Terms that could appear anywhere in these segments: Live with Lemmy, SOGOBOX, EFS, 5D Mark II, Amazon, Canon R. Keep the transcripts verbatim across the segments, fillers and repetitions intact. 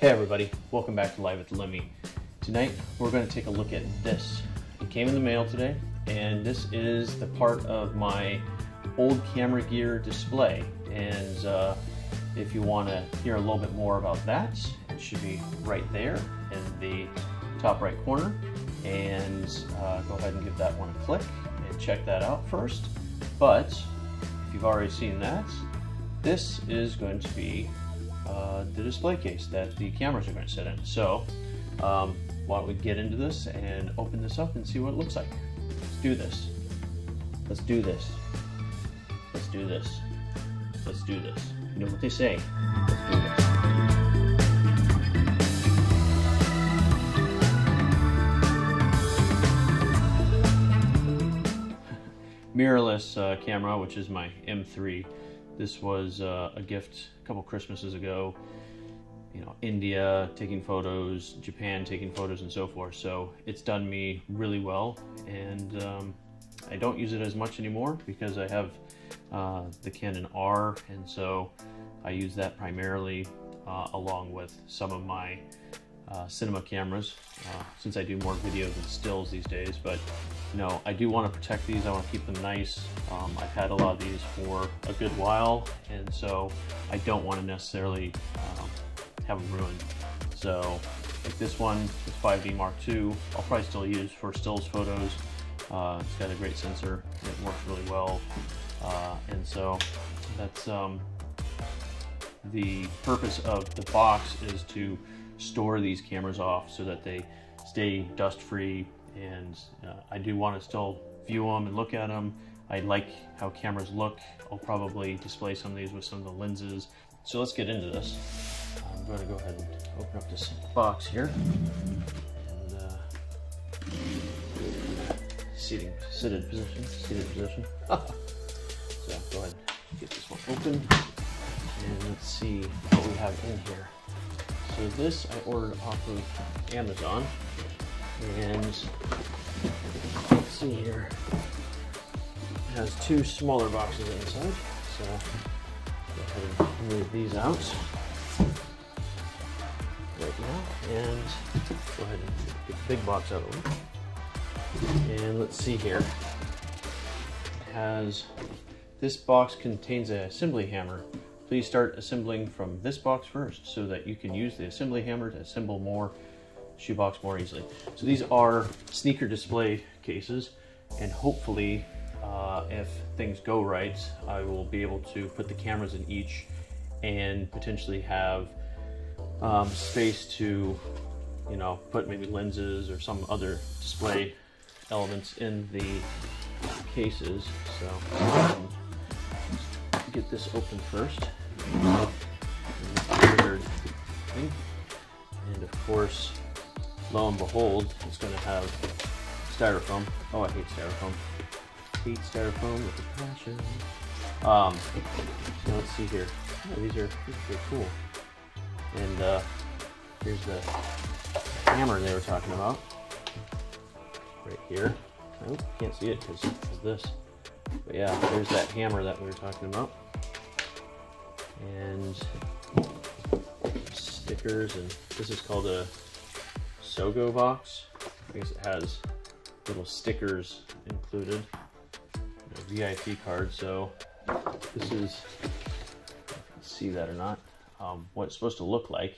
Hey everybody, welcome back to Live with Lemmy. Tonight we're going to take a look at this. It came in the mail today, and this is the part of my old camera gear display. And uh, if you want to hear a little bit more about that, it should be right there in the top right corner. And uh, go ahead and give that one a click and check that out first. But if you've already seen that, this is going to be Uh, the display case that the cameras are going to sit in. So um, why don't we get into this and open this up and see what it looks like. Let's do this. Let's do this. Let's do this. Let's do this. You know what they say. Let's do this. Mirrorless uh, camera, which is my M three. This was uh, a gift a couple Christmases ago, you know, India taking photos, Japan taking photos and so forth. So it's done me really well. And um, I don't use it as much anymore because I have uh, the Canon R. And so I use that primarily uh, along with some of my uh, cinema cameras, uh, since I do more videos and stills these days. But no, I do want to protect these. I want to keep them nice. Um, I've had a lot of these for a good while, and so I don't want to necessarily um, have them ruined. So like this one, it's five D Mark two. I'll probably still use for stills photos. Uh, it's got a great sensor. It works really well. Uh, and so that's um, the purpose of the box, is to store these cameras off so that they stay dust-free. And uh, I do want to still view them and look at them. I like how cameras look. I'll probably display some of these with some of the lenses. So let's get into this. I'm going to go ahead and open up this box here. And uh, seating, seated position, seated position. So I'll go ahead and get this one open. And let's see what we have in here. So this I ordered off of Amazon. And let's see here, it has two smaller boxes inside, so go ahead and move these out right now, and go ahead and get the big box out of the way. And let's see here, it has, this box contains an assembly hammer. Please start assembling from this box first so that you can use the assembly hammer to assemble more shoebox more easily. So these are sneaker display cases, and hopefully uh, if things go right, I will be able to put the cameras in each and potentially have um, space to, you know, put maybe lenses or some other display elements in the cases. So um, let's get this open first. And of course, lo and behold, it's going to have styrofoam. Oh, I hate styrofoam. Hate styrofoam with a passion. Um, so let's see here. Oh, these are pretty cool. And uh, here's the hammer they were talking about. Right here. Oh, can't see it because of this. But yeah, there's that hammer that we were talking about. And stickers, and this is called a SOGOBOX. I guess it has little stickers included, you know, V I P card. So this is, I don't know if you can see that or not, um, what it's supposed to look like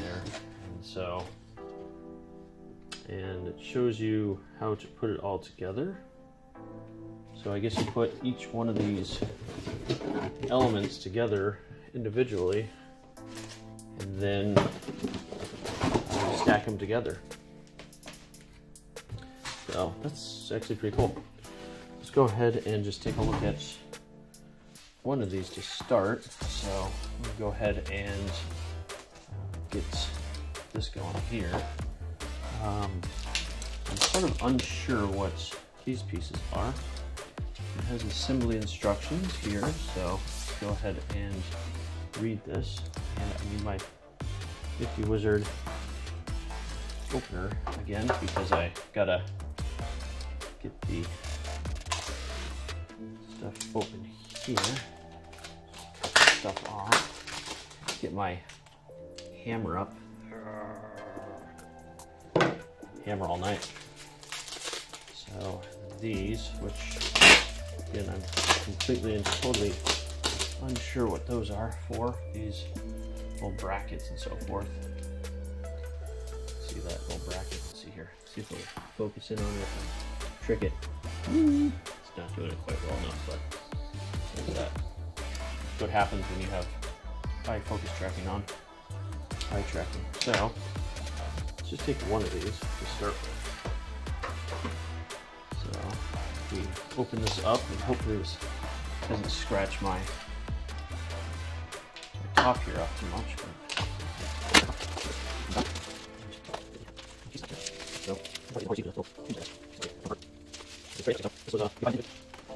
there. And so, and it shows you how to put it all together. So I guess you put each one of these elements together individually, and then stack them together. So that's actually pretty cool. Let's go ahead and just take a look at one of these to start. So I'm gonna go ahead and get this going here. Um, I'm sort of unsure what these pieces are. It has assembly instructions here, so go ahead and read this. And I need my nifty wizard opener again, because I gotta get the stuff open here, stuff off, get my hammer up. Hammer all night. So these, which again, I'm completely and totally unsure what those are for, these little brackets and so forth. See that little bracket? Let's see here. See if we can focus in on it. Trick it. It's not doing it quite well enough, but there's that. That's what happens when you have eye focus tracking on. Eye tracking. So let's just take one of these to start with. So if we open this up, and hopefully this doesn't scratch my, my top here up too much.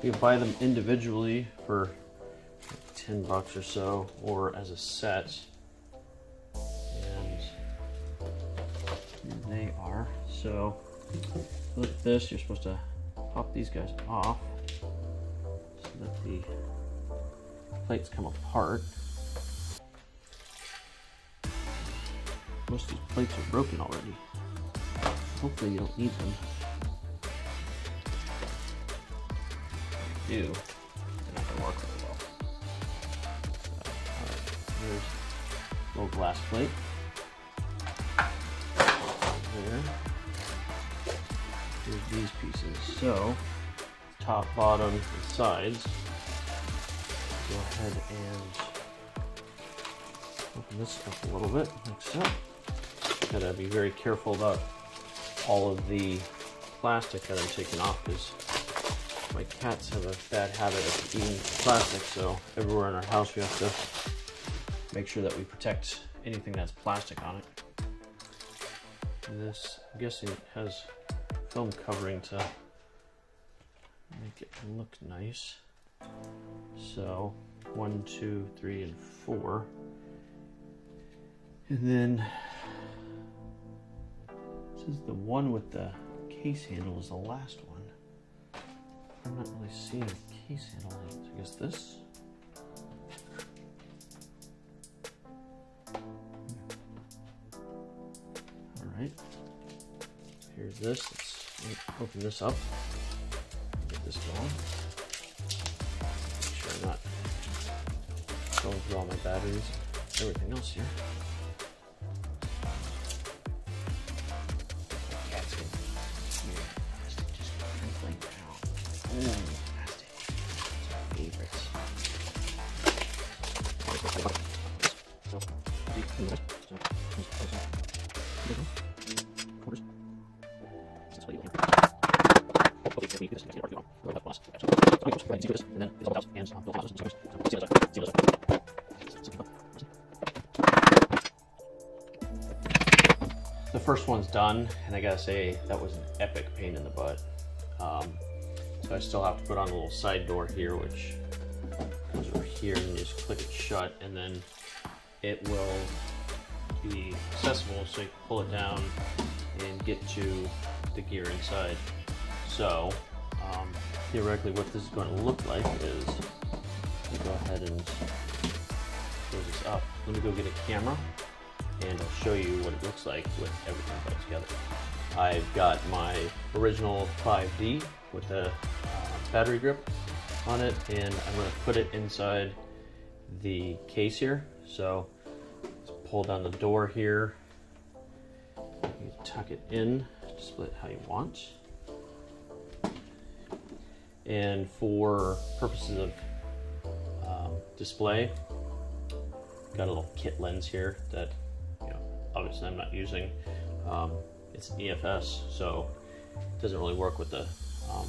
You can buy them individually for like ten bucks or so, or as a set. They are. So with this, you're supposed to pop these guys off so that the plates come apart. Most of these plates are broken already. Hopefully you don't need them. If you do, they're not going to work very well. So, alright, here's a little glass plate. There. Here's these pieces. So, top, bottom, and sides. Go ahead and open this up a little bit, like so. Gotta be very careful about all of the plastic that I'm taking off, because my cats have a bad habit of eating plastic, so everywhere in our house we have to make sure that we protect anything that's plastic on it. This, I'm guessing it has film covering to make it look nice. So one, two, three, and four. And then this is the one with the case handle is the last one. I'm not really seeing a case handle. So I guess this. Right. Here's this. Let's open this up. Get this going. Make sure I'm not going through all my batteries, everything else here. That's it. Plastic just crinkling down. Ooh, plastic. It's my favorite. The first one's done, and I gotta say that was an epic pain in the butt. Um, so I still have to put on a little side door here, which comes over here, and you just click it shut, and then it will be accessible, so you can pull it down and get to the gear inside. So um, theoretically what this is going to look like is, I'll go ahead and close this up. Let me go get a camera and I'll show you what it looks like with everything put together. I've got my original five D with the uh, battery grip on it, and I'm going to put it inside the case here. So let's pull down the door here. You tuck it in, split how you want. And for purposes of um, display, got a little kit lens here that, you know, obviously I'm not using. Um, it's an E F S, so it doesn't really work with the um,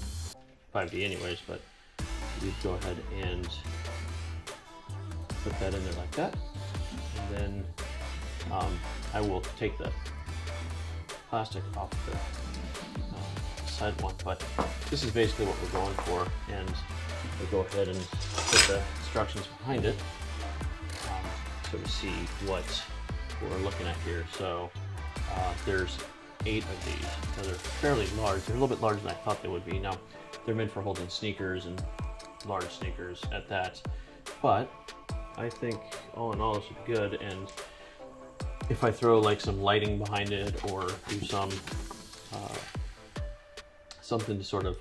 five D anyways, but you go ahead and put that in there like that. And then um, I will take the plastic off the um, side one, but this is basically what we're going for, and we'll go ahead and put the instructions behind it um, so we see what we're looking at here. So uh, there's eight of these. Now they're fairly large. They're a little bit larger than I thought they would be. Now they're meant for holding sneakers and large sneakers at that, but I think all in all this is good, and if I throw like some lighting behind it or do some uh, something to sort of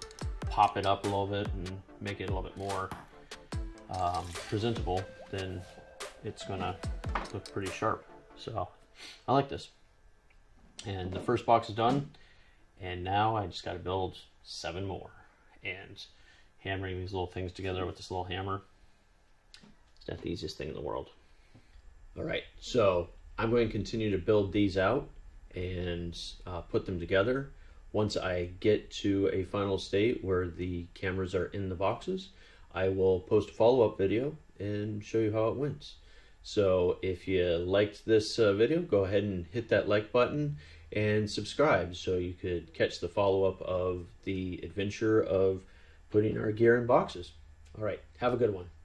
pop it up a little bit and make it a little bit more um, presentable, then it's gonna look pretty sharp. So I like this. And the first box is done, and now I just got to build seven more. And hammering these little things together with this little hammer, it's not the easiest thing in the world. All right, so I'm going to continue to build these out and uh, put them together. Once I get to a final state where the cameras are in the boxes, I will post a follow-up video and show you how it went. So if you liked this uh, video, go ahead and hit that like button and subscribe so you could catch the follow-up of the adventure of putting our gear in boxes. All right, have a good one.